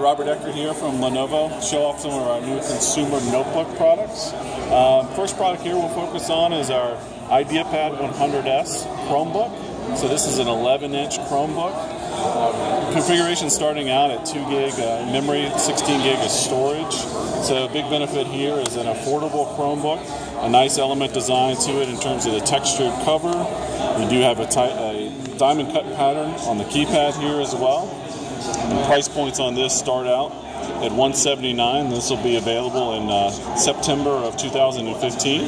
Robert Ecker here from Lenovo, show off some of our new consumer notebook products. First product here we'll focus on is our IdeaPad 100S Chromebook. So this is an 11-inch Chromebook. Configuration starting out at 2 gig memory, 16 gig of storage. So a big benefit here is an affordable Chromebook, a nice element design to it in terms of the textured cover. We do have a diamond cut pattern on the keypad here as well. The price points on this start out at $179. This will be available in September of 2015.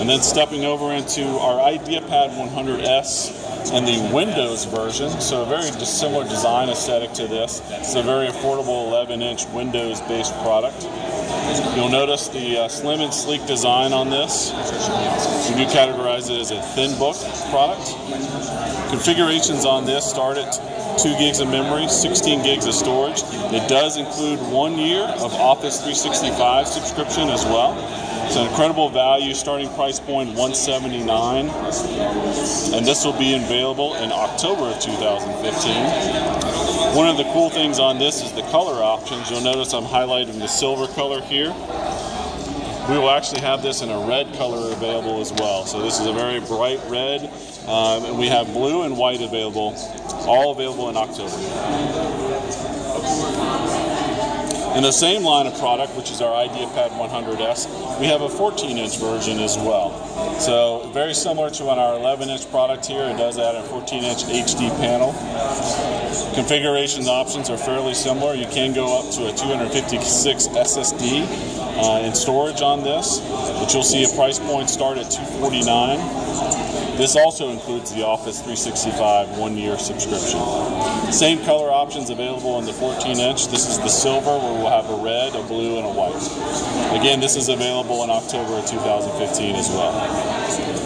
And then stepping over into our IdeaPad 100S and the Windows version. So a very similar design aesthetic to this. It's a very affordable 11-inch Windows-based product. You'll notice the slim and sleek design on this. We do categorize it as a thin book product. Configurations on this start at 2 gigs of memory, 16 gigs of storage. It does include 1 year of Office 365 subscription as well. It's an incredible value, starting price point $179. And this will be available in October of 2015. One of the cool things on this is the color options. You'll notice I'm highlighting the silver color here. We will actually have this in a red color available as well. So this is a very bright red, and we have blue and white available, all available in October. In the same line of product, which is our IdeaPad 100S, we have a 14-inch version as well. So very similar to our 11-inch product here, it does add a 14-inch HD panel. Configuration options are fairly similar. You can go up to a 256 SSD in storage on this, but you'll see a price point start at $249. This also includes the Office 365 one-year subscription. Same color options available in the 14-inch. This is the silver, where we'll have a red, a blue, and a white. Again, this is available in October of 2015 as well.